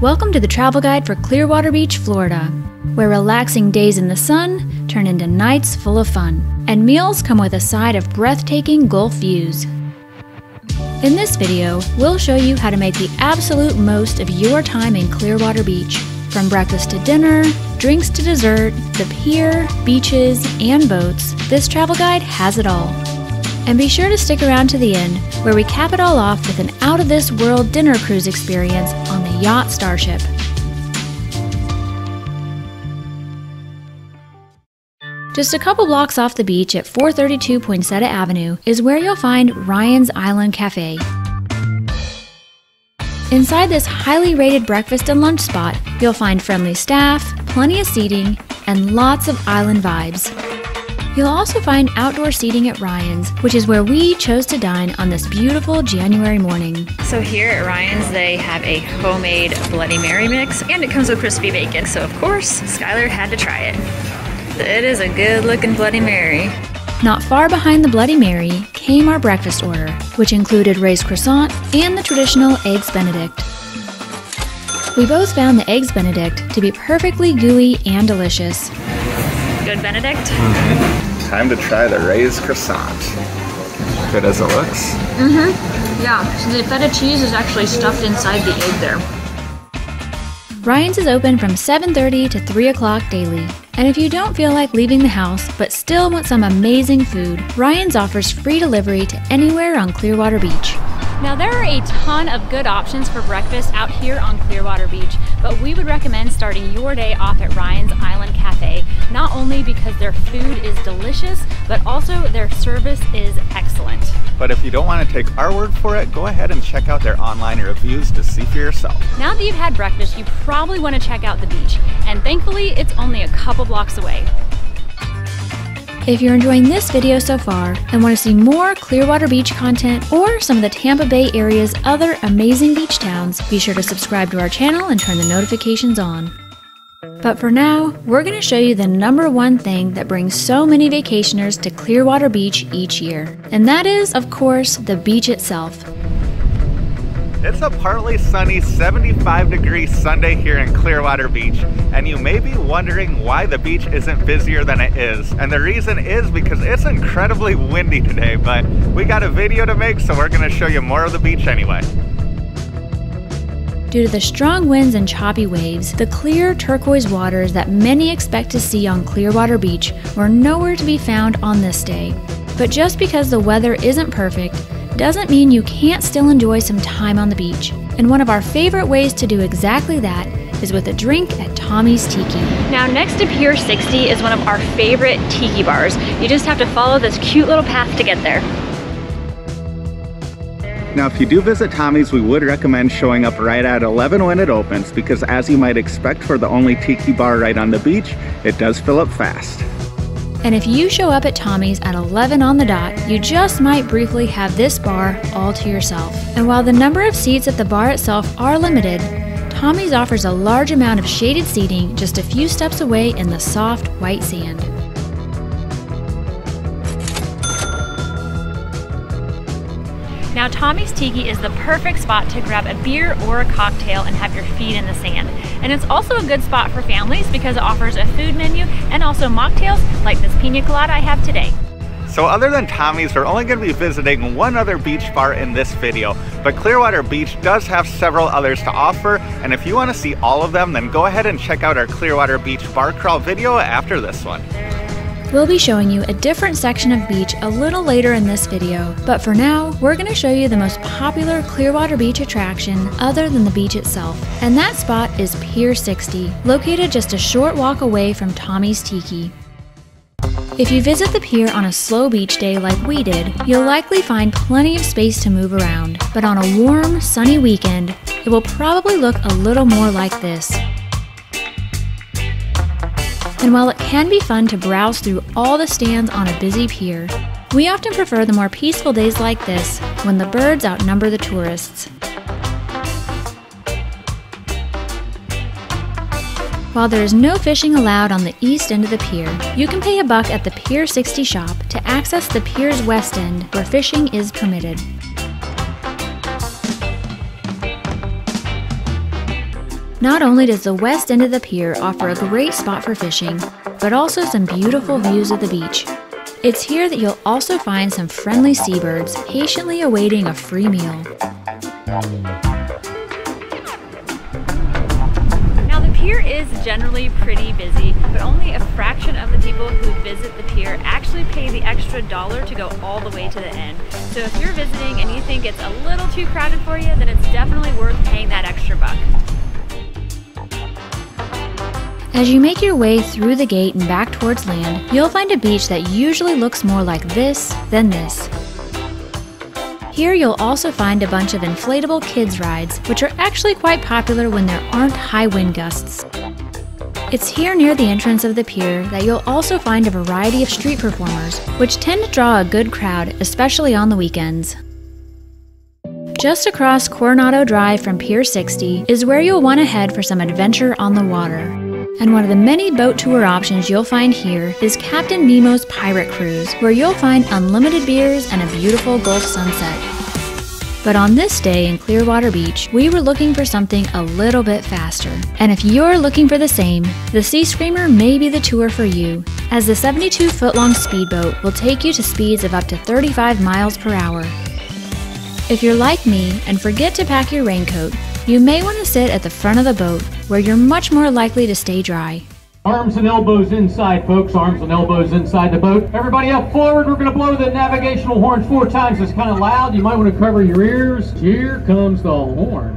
Welcome to the travel guide for Clearwater Beach, Florida, where relaxing days in the sun turn into nights full of fun, and meals come with a side of breathtaking Gulf views. In this video, we'll show you how to make the absolute most of your time in Clearwater Beach. From breakfast to dinner, drinks to dessert, the pier, beaches, and boats, this travel guide has it all. And be sure to stick around to the end, where we cap it all off with an out-of-this-world dinner cruise experience on the Yacht Starship. Just a couple blocks off the beach at 432 Poinsetta Avenue is where you'll find Ryan's Island Cafe. Inside this highly rated breakfast and lunch spot, you'll find friendly staff, plenty of seating, and lots of island vibes. You'll also find outdoor seating at Ryan's, which is where we chose to dine on this beautiful January morning. So here at Ryan's, they have a homemade Bloody Mary mix, and it comes with crispy bacon. So of course, Skylar had to try it. It is a good-looking Bloody Mary. Not far behind the Bloody Mary came our breakfast order, which included raised croissant and the traditional Eggs Benedict. We both found the Eggs Benedict to be perfectly gooey and delicious. Good Benedict? Mm-hmm. Time to try the raised croissant. Good as it looks. Mm-hmm. Yeah, so the feta cheese is actually stuffed inside the egg there. Ryan's is open from 7:30 to 3 o'clock daily. And if you don't feel like leaving the house but still want some amazing food, Ryan's offers free delivery to anywhere on Clearwater Beach. Now there are a ton of good options for breakfast out here on Clearwater Beach, but we would recommend starting your day off at Ryan's Island Cafe, not only because their food is delicious, but also their service is excellent. But if you don't want to take our word for it, go ahead and check out their online reviews to see for yourself. Now that you've had breakfast, you probably want to check out the beach, and thankfully it's only a couple blocks away. If you're enjoying this video so far and want to see more Clearwater Beach content or some of the Tampa Bay area's other amazing beach towns, be sure to subscribe to our channel and turn the notifications on. But for now, we're going to show you the #1 thing that brings so many vacationers to Clearwater Beach each year. And that is, of course, the beach itself. It's a partly sunny 75-degree Sunday here in Clearwater Beach, and you may be wondering why the beach isn't busier than it is. And the reason is because it's incredibly windy today, but we got a video to make, so we're going to show you more of the beach anyway. Due to the strong winds and choppy waves, the clear turquoise waters that many expect to see on Clearwater Beach were nowhere to be found on this day. But just because the weather isn't perfect, doesn't mean you can't still enjoy some time on the beach. And one of our favorite ways to do exactly that is with a drink at Tommy's Tiki. Now next to Pier 60 is one of our favorite tiki bars. You just have to follow this cute little path to get there. Now if you do visit Tommy's, we would recommend showing up right at 11 when it opens, because as you might expect for the only tiki bar right on the beach, it does fill up fast. And if you show up at Tommy's at 11 on the dot, you just might briefly have this bar all to yourself. And while the number of seats at the bar itself are limited, Tommy's offers a large amount of shaded seating just a few steps away in the soft white sand. Now Tommy's Tiki is the perfect spot to grab a beer or a cocktail and have your feet in the sand. And it's also a good spot for families because it offers a food menu and also mocktails like this piña colada I have today. So other than Tommy's, we're only going to be visiting one other beach bar in this video, but Clearwater Beach does have several others to offer, and if you want to see all of them, then go ahead and check out our Clearwater Beach bar crawl video after this one. We'll be showing you a different section of beach a little later in this video, but for now, we're going to show you the most popular Clearwater Beach attraction other than the beach itself, and that spot is Pier 60, located just a short walk away from Tommy's Tiki. If you visit the pier on a slow beach day like we did, you'll likely find plenty of space to move around, but on a warm, sunny weekend, it will probably look a little more like this. And while it can be fun to browse through all the stands on a busy pier, we often prefer the more peaceful days like this when the birds outnumber the tourists. While there is no fishing allowed on the east end of the pier, you can pay $1 at the Pier 60 shop to access the pier's west end where fishing is permitted. Not only does the west end of the pier offer a great spot for fishing, but also some beautiful views of the beach. It's here that you'll also find some friendly seabirds patiently awaiting a free meal. Now the pier is generally pretty busy, but only a fraction of the people who visit the pier actually pay the extra $1 to go all the way to the end. So if you're visiting and you think it's a little too crowded for you, then it's definitely worth paying that extra buck. As you make your way through the gate and back towards land, you'll find a beach that usually looks more like this than this. Here you'll also find a bunch of inflatable kids rides, which are actually quite popular when there aren't high wind gusts. It's here near the entrance of the pier that you'll also find a variety of street performers, which tend to draw a good crowd, especially on the weekends. Just across Coronado Drive from Pier 60 is where you'll want to head for some adventure on the water. And one of the many boat tour options you'll find here is Captain Nemo's Pirate Cruise, where you'll find unlimited beers and a beautiful Gulf sunset. But on this day in Clearwater Beach, we were looking for something a little bit faster. And if you're looking for the same, the Sea Screamer may be the tour for you, as the 72-foot-long speedboat will take you to speeds of up to 35 miles per hour. If you're like me and forget to pack your raincoat, you may want to sit at the front of the boat, where you're much more likely to stay dry. Arms and elbows inside, folks. Arms and elbows inside the boat. Everybody up forward. We're going to blow the navigational horn 4 times. It's kind of loud. You might want to cover your ears. Here comes the horn.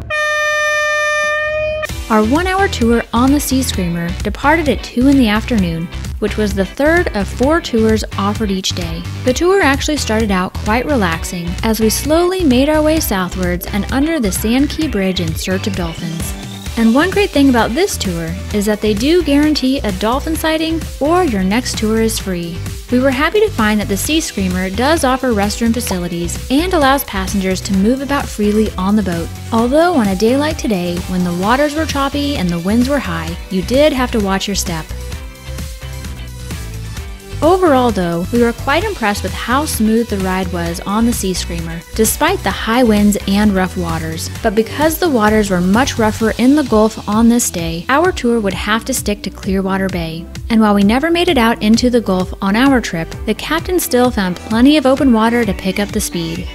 Our 1-hour tour on the Sea Screamer departed at 2 in the afternoon, which was the third of 4 tours offered each day. The tour actually started out quite relaxing as we slowly made our way southwards and under the Sand Key Bridge in search of dolphins. And one great thing about this tour is that they do guarantee a dolphin sighting or your next tour is free. We were happy to find that the Sea Screamer does offer restroom facilities and allows passengers to move about freely on the boat. Although on a day like today, when the waters were choppy and the winds were high, you did have to watch your step. Overall though, we were quite impressed with how smooth the ride was on the Sea Screamer, despite the high winds and rough waters. But because the waters were much rougher in the Gulf on this day, our tour would have to stick to Clearwater Bay. And while we never made it out into the Gulf on our trip, the captain still found plenty of open water to pick up the speed.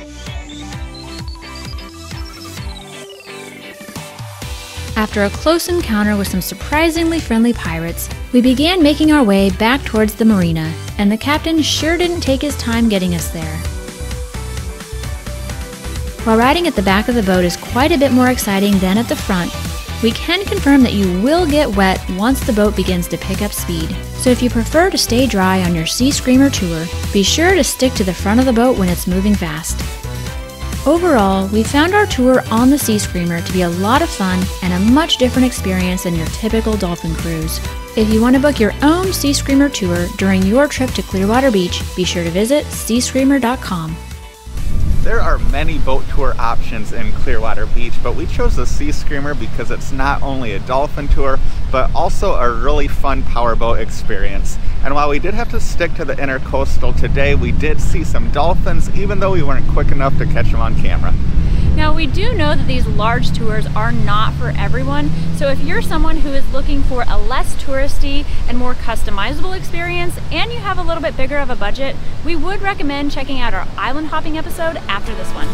After a close encounter with some surprisingly friendly pirates, we began making our way back towards the marina, and the captain sure didn't take his time getting us there. While riding at the back of the boat is quite a bit more exciting than at the front, we can confirm that you will get wet once the boat begins to pick up speed. So if you prefer to stay dry on your Sea Screamer tour, be sure to stick to the front of the boat when it's moving fast. Overall, we found our tour on the Sea Screamer to be a lot of fun and a much different experience than your typical dolphin cruise. If you want to book your own Sea Screamer tour during your trip to Clearwater Beach, be sure to visit seascreamer.com. There are many boat tour options in Clearwater Beach, but we chose the Sea Screamer because it's not only a dolphin tour, but also a really fun powerboat experience. And while we did have to stick to the intercoastal today, we did see some dolphins, even though we weren't quick enough to catch them on camera. Now, we do know that these large tours are not for everyone, so if you're someone who is looking for a less touristy and more customizable experience, and you have a little bit bigger of a budget, we would recommend checking out our island hopping episode after this one.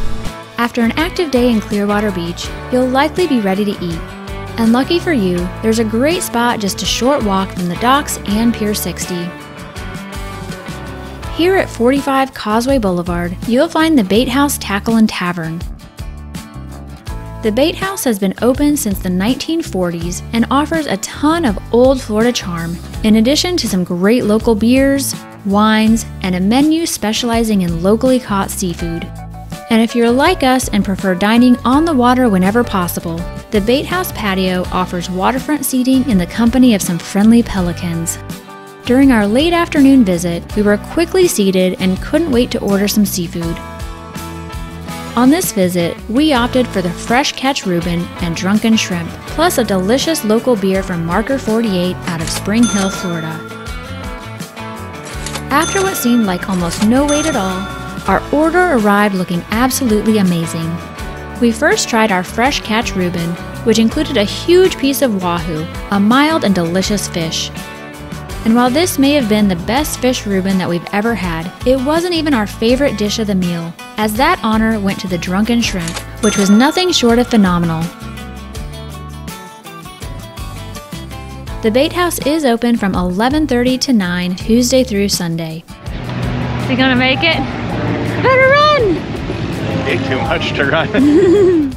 After an active day in Clearwater Beach, you'll likely be ready to eat. And lucky for you, there's a great spot just a short walk from the docks and Pier 60. Here at 45 Causeway Boulevard, you'll find the Bait House Tackle and Tavern. The Bait House has been open since the 1940s and offers a ton of old Florida charm, in addition to some great local beers, wines, and a menu specializing in locally caught seafood. And if you're like us and prefer dining on the water whenever possible, the Bait House patio offers waterfront seating in the company of some friendly pelicans. During our late afternoon visit, we were quickly seated and couldn't wait to order some seafood. On this visit, we opted for the fresh catch Reuben and drunken shrimp, plus a delicious local beer from Marker 48 out of Spring Hill, Florida. After what seemed like almost no wait at all, our order arrived looking absolutely amazing. We first tried our fresh catch Reuben, which included a huge piece of wahoo, a mild and delicious fish. And while this may have been the best fish Reuben that we've ever had, it wasn't even our favorite dish of the meal, as that honor went to the drunken shrimp, which was nothing short of phenomenal. The Bait House is open from 11:30 to 9, Tuesday through Sunday. We gonna make it? Better run! Ain't too much to run.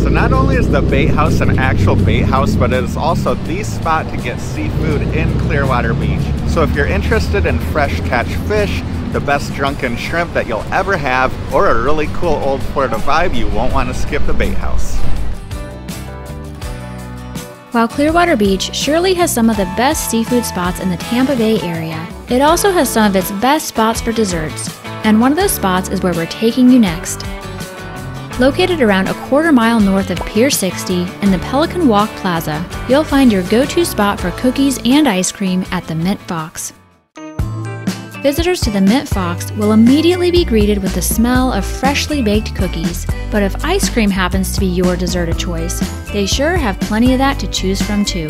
So not only is the Bait House an actual bait house, but it is also the spot to get seafood in Clearwater Beach. So if you're interested in fresh catch fish, the best drunken shrimp that you'll ever have, or a really cool old Florida vibe, you won't want to skip the Bait House. While Clearwater Beach surely has some of the best seafood spots in the Tampa Bay area, it also has some of its best spots for desserts, and one of those spots is where we're taking you next. Located around a quarter mile north of Pier 60 in the Pelican Walk Plaza, you'll find your go-to spot for cookies and ice cream at the Mint Box. Visitors to the Mint Box will immediately be greeted with the smell of freshly baked cookies, but if ice cream happens to be your dessert of choice, they sure have plenty of that to choose from too.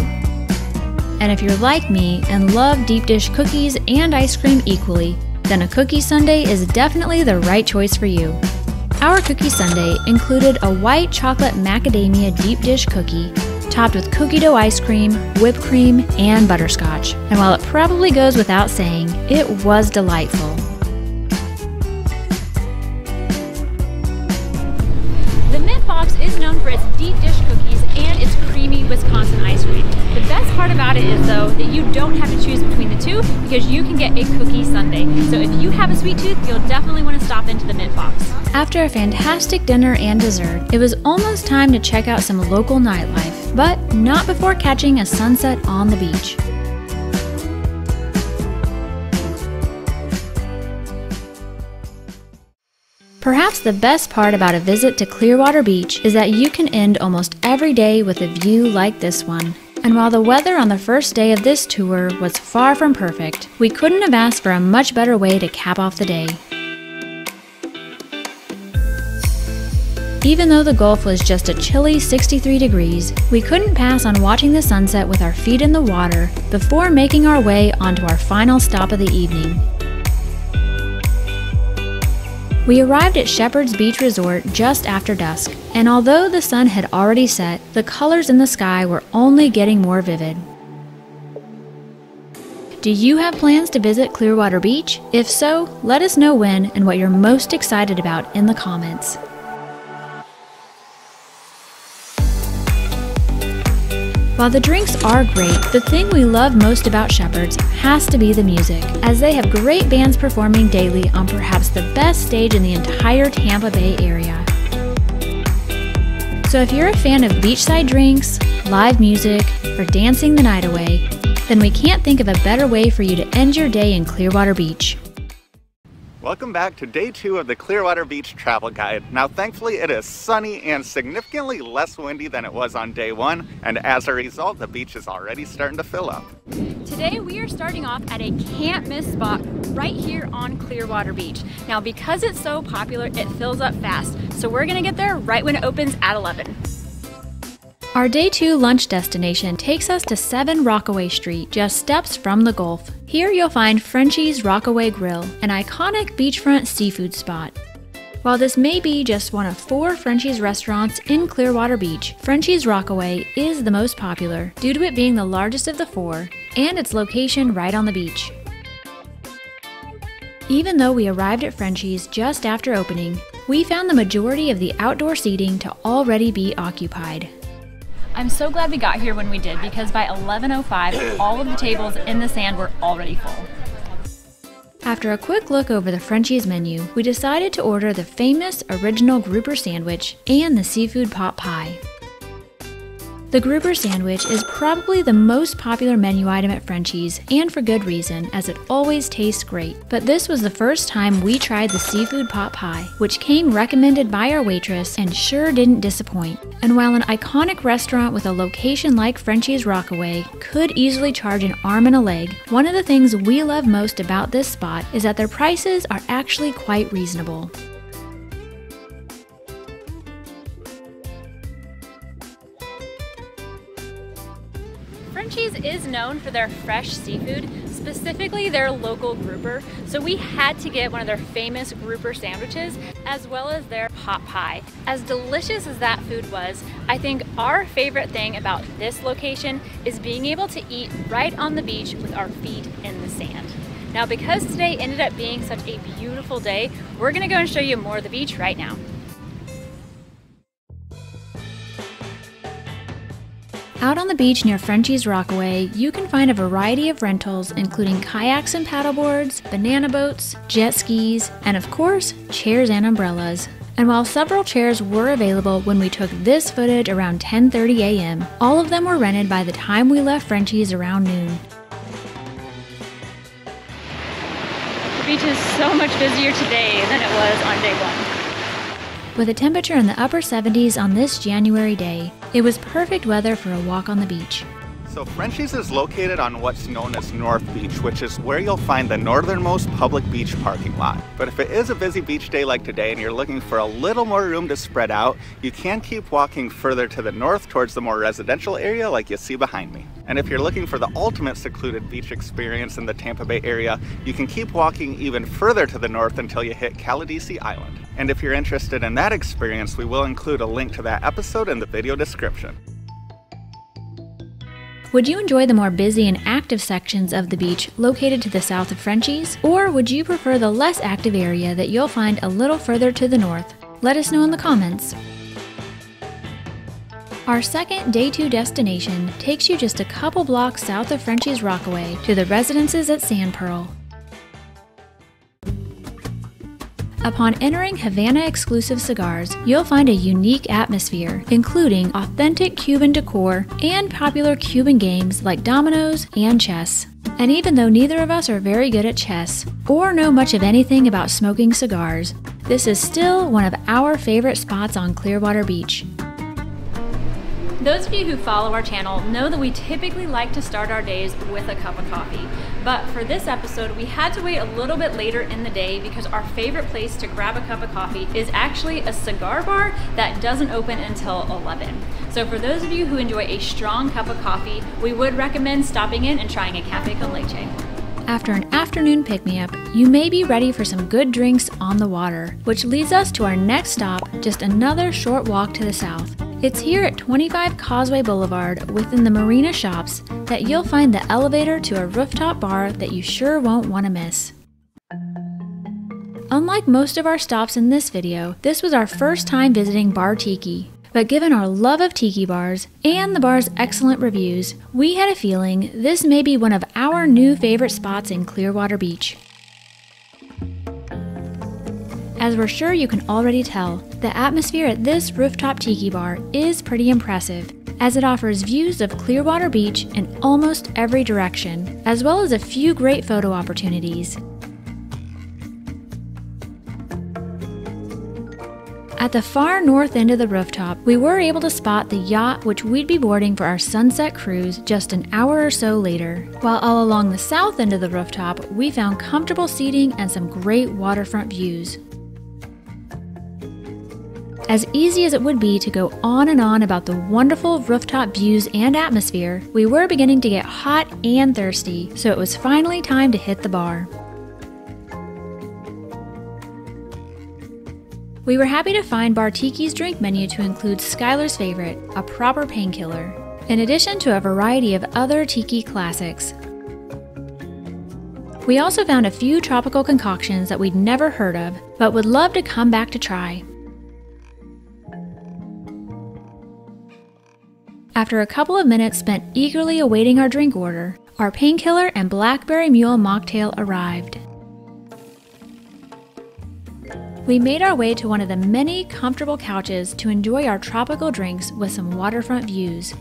And if you're like me and love deep dish cookies and ice cream equally, then a cookie sundae is definitely the right choice for you. Our cookie sundae included a white chocolate macadamia deep dish cookie, topped with cookie dough ice cream, whipped cream, and butterscotch. And while it probably goes without saying, it was delightful. The Mint Box is known for its deep dish cookies and its creamy Wisconsin ice cream. The best part about it is, though, that you don't have to choose between the two because you can get a cookie sundae. So if you have a sweet tooth, you'll definitely want to stop into the Mint Box. After a fantastic dinner and dessert, it was almost time to check out some local nightlife, but not before catching a sunset on the beach. Perhaps the best part about a visit to Clearwater Beach is that you can end almost every day with a view like this one. And while the weather on the first day of this tour was far from perfect, we couldn't have asked for a much better way to cap off the day. Even though the Gulf was just a chilly 63 degrees, we couldn't pass on watching the sunset with our feet in the water before making our way onto our final stop of the evening. We arrived at Shepherd's Beach Resort just after dusk, and although the sun had already set, the colors in the sky were only getting more vivid. Do you have plans to visit Clearwater Beach? If so, let us know when and what you're most excited about in the comments. While the drinks are great, the thing we love most about Shepherd's has to be the music, as they have great bands performing daily on perhaps the best stage in the entire Tampa Bay area. So if you're a fan of beachside drinks, live music, or dancing the night away, then we can't think of a better way for you to end your day in Clearwater Beach. Welcome back to day 2 of the Clearwater Beach Travel Guide. Now thankfully it is sunny and significantly less windy than it was on day 1, and as a result the beach is already starting to fill up. Today we are starting off at a can't miss spot right here on Clearwater Beach. Now because it's so popular it fills up fast, so we're going to get there right when it opens at 11. Our day 2 lunch destination takes us to 7 Rockaway Street, just steps from the Gulf. Here you'll find Frenchy's Rockaway Grill, an iconic beachfront seafood spot. While this may be just one of 4 Frenchy's restaurants in Clearwater Beach, Frenchy's Rockaway is the most popular due to it being the largest of the 4 and its location right on the beach. Even though we arrived at Frenchy's just after opening, we found the majority of the outdoor seating to already be occupied. I'm so glad we got here when we did, because by 11:05, all of the tables in the sand were already full. After a quick look over the Frenchy's menu, we decided to order the famous original grouper sandwich and the seafood pot pie. The grouper sandwich is probably the most popular menu item at Frenchy's, and for good reason, as it always tastes great. But this was the first time we tried the seafood pot pie, which came recommended by our waitress and sure didn't disappoint. And while an iconic restaurant with a location like Frenchy's Rockaway could easily charge an arm and a leg, one of the things we love most about this spot is that their prices are actually quite reasonable. Frenchy's is known for their fresh seafood, specifically their local grouper, so we had to get one of their famous grouper sandwiches as well as their pot pie. As delicious as that food was, I think our favorite thing about this location is being able to eat right on the beach with our feet in the sand. Now, because today ended up being such a beautiful day, we're gonna go and show you more of the beach right now. Out on the beach near Frenchy's Rockaway, you can find a variety of rentals, including kayaks and paddleboards, banana boats, jet skis, and of course, chairs and umbrellas. And while several chairs were available when we took this footage around 10:30 a.m., all of them were rented by the time we left Frenchy's around noon. The beach is so much busier today than it was on day one. With a temperature in the upper 70s on this January day, it was perfect weather for a walk on the beach. So Frenchy's is located on what's known as North Beach, which is where you'll find the northernmost public beach parking lot. But if it is a busy beach day like today and you're looking for a little more room to spread out, you can keep walking further to the north towards the more residential area like you see behind me. And if you're looking for the ultimate secluded beach experience in the Tampa Bay area, you can keep walking even further to the north until you hit Caladesi Island. And if you're interested in that experience, we will include a link to that episode in the video description. Would you enjoy the more busy and active sections of the beach located to the south of Frenchy's, or would you prefer the less active area that you'll find a little further to the north? Let us know in the comments. Our second Day 2 destination takes you just a couple blocks south of Frenchy's Rockaway to the residences at Sand Pearl. Upon entering Havana Exclusive Cigars, you'll find a unique atmosphere, including authentic Cuban decor and popular Cuban games like dominoes and chess. And even though neither of us are very good at chess or know much of anything about smoking cigars, this is still one of our favorite spots on Clearwater Beach. Those of you who follow our channel know that we typically like to start our days with a cup of coffee, but for this episode we had to wait a little bit later in the day because our favorite place to grab a cup of coffee is actually a cigar bar that doesn't open until 11. So for those of you who enjoy a strong cup of coffee, we would recommend stopping in and trying a cafe con leche. After an afternoon pick-me-up, you may be ready for some good drinks on the water, which leads us to our next stop, just another short walk to the south. It's here at 25 Causeway Boulevard within the Marina Shops that you'll find the elevator to a rooftop bar that you sure won't want to miss. Unlike most of our stops in this video, this was our first time visiting Bar Tiki. But given our love of tiki bars and the bar's excellent reviews, we had a feeling this may be one of our new favorite spots in Clearwater Beach. As we're sure you can already tell, the atmosphere at this rooftop tiki bar is pretty impressive, as it offers views of Clearwater Beach in almost every direction, as well as a few great photo opportunities. At the far north end of the rooftop, we were able to spot the yacht which we'd be boarding for our sunset cruise just an hour or so later. While all along the south end of the rooftop, we found comfortable seating and some great waterfront views. As easy as it would be to go on and on about the wonderful rooftop views and atmosphere, we were beginning to get hot and thirsty, so it was finally time to hit the bar. We were happy to find Bar Tiki's drink menu to include Skylar's favorite, a proper painkiller, in addition to a variety of other tiki classics. We also found a few tropical concoctions that we'd never heard of, but would love to come back to try. After a couple of minutes spent eagerly awaiting our drink order, our painkiller and blackberry mule mocktail arrived. We made our way to one of the many comfortable couches to enjoy our tropical drinks with some waterfront views.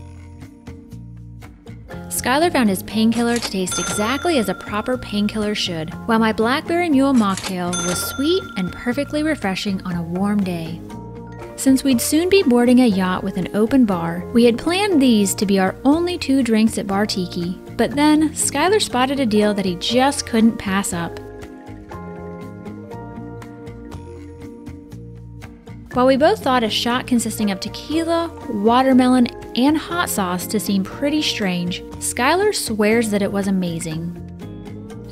Skylar found his painkiller to taste exactly as a proper painkiller should, while my blackberry mule mocktail was sweet and perfectly refreshing on a warm day. Since we'd soon be boarding a yacht with an open bar, we had planned these to be our only two drinks at Bar Tiki, but then Skylar spotted a deal that he just couldn't pass up. While we both thought a shot consisting of tequila, watermelon, and hot sauce to seem pretty strange, Skylar swears that it was amazing.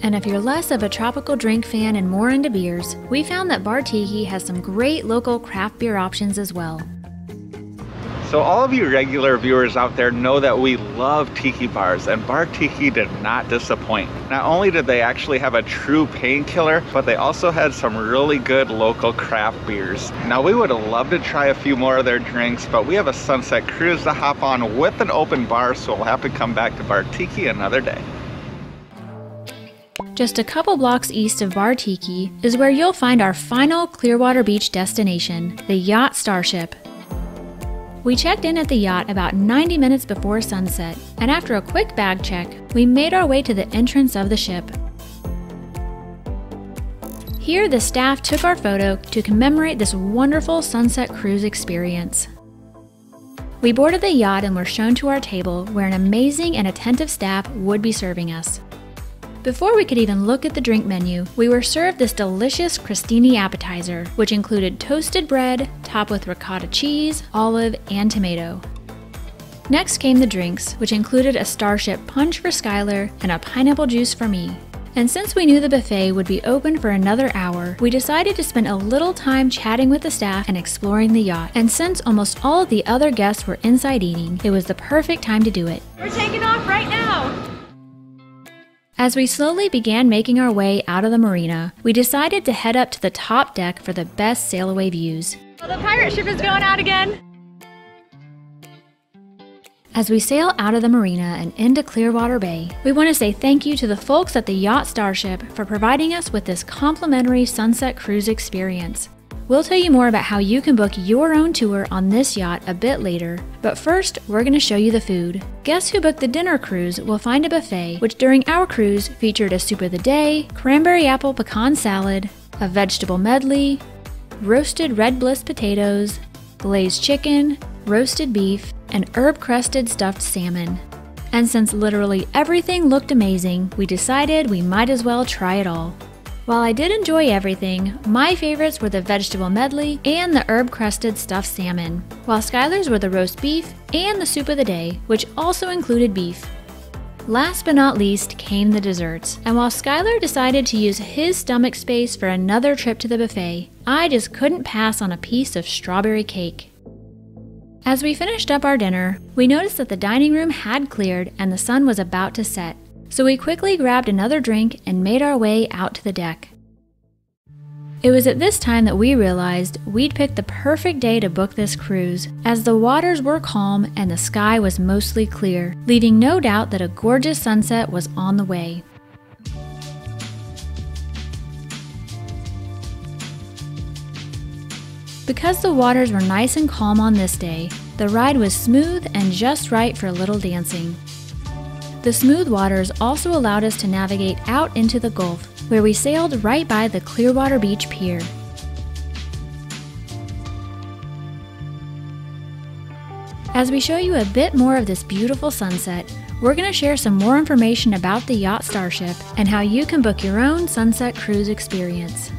And if you're less of a tropical drink fan and more into beers, we found that Bar Tiki has some great local craft beer options as well. So all of you regular viewers out there know that we love tiki bars, and Bar Tiki did not disappoint. Not only did they actually have a true painkiller, but they also had some really good local craft beers. Now we would have loved to try a few more of their drinks, but we have a sunset cruise to hop on with an open bar, so we'll have to come back to Bar Tiki another day. Just a couple blocks east of Bar Tiki is where you'll find our final Clearwater Beach destination, the Yacht Starship. We checked in at the yacht about 90 minutes before sunset, and after a quick bag check, we made our way to the entrance of the ship. Here, the staff took our photo to commemorate this wonderful sunset cruise experience. We boarded the yacht and were shown to our table, where an amazing and attentive staff would be serving us. Before we could even look at the drink menu, we were served this delicious crostini appetizer, which included toasted bread topped with ricotta cheese, olive, and tomato. Next came the drinks, which included a Starship punch for Skylar and a pineapple juice for me. And since we knew the buffet would be open for another hour, we decided to spend a little time chatting with the staff and exploring the yacht. And since almost all of the other guests were inside eating, it was the perfect time to do it. We're taking off right now! As we slowly began making our way out of the marina, we decided to head up to the top deck for the best sail away views. Well, the pirate ship is going out again! As we sail out of the marina and into Clearwater Bay, we want to say thank you to the folks at the Yacht Starship for providing us with this complimentary sunset cruise experience. We'll tell you more about how you can book your own tour on this yacht a bit later, but first, we're going to show you the food. Guests who book the dinner cruise will find a buffet, which during our cruise featured a soup of the day, cranberry apple pecan salad, a vegetable medley, roasted red bliss potatoes, glazed chicken, roasted beef, and herb-crusted stuffed salmon. And since literally everything looked amazing, we decided we might as well try it all. While I did enjoy everything, my favorites were the vegetable medley and the herb-crusted stuffed salmon, while Skylar's were the roast beef and the soup of the day, which also included beef. Last but not least came the desserts, and while Skylar decided to use his stomach space for another trip to the buffet, I just couldn't pass on a piece of strawberry cake. As we finished up our dinner, we noticed that the dining room had cleared and the sun was about to set. So we quickly grabbed another drink and made our way out to the deck. It was at this time that we realized we'd picked the perfect day to book this cruise, as the waters were calm and the sky was mostly clear, leaving no doubt that a gorgeous sunset was on the way. Because the waters were nice and calm on this day, the ride was smooth and just right for a little dancing. The smooth waters also allowed us to navigate out into the Gulf, where we sailed right by the Clearwater Beach Pier. As we show you a bit more of this beautiful sunset, we're going to share some more information about the Yacht Starship and how you can book your own sunset cruise experience.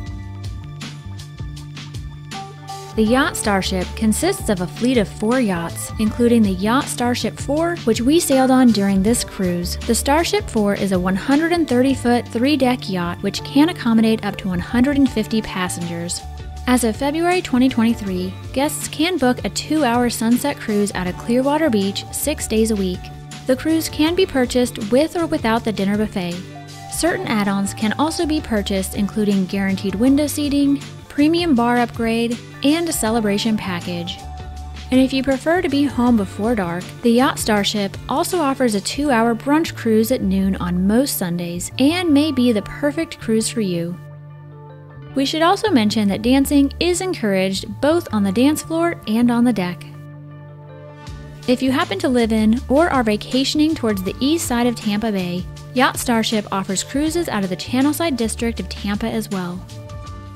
The Yacht Starship consists of a fleet of 4 yachts, including the Yacht Starship 4, which we sailed on during this cruise. The Starship 4 is a 130-foot, 3-deck yacht which can accommodate up to 150 passengers. As of February 2023, guests can book a 2-hour sunset cruise out of Clearwater Beach 6 days a week. The cruise can be purchased with or without the dinner buffet. Certain add-ons can also be purchased, including guaranteed window seating, premium bar upgrade, and a celebration package. And if you prefer to be home before dark, the Yacht Starship also offers a 2-hour brunch cruise at noon on most Sundays and may be the perfect cruise for you. We should also mention that dancing is encouraged both on the dance floor and on the deck. If you happen to live in or are vacationing towards the east side of Tampa Bay, Yacht Starship offers cruises out of the Channelside District of Tampa as well.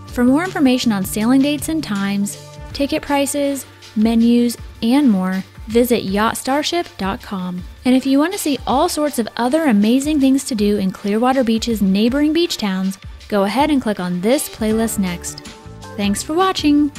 For more information on sailing dates and times, ticket prices, menus, and more, visit yachtstarship.com. And if you want to see all sorts of other amazing things to do in Clearwater Beach's neighboring beach towns, go ahead and click on this playlist next. Thanks for watching!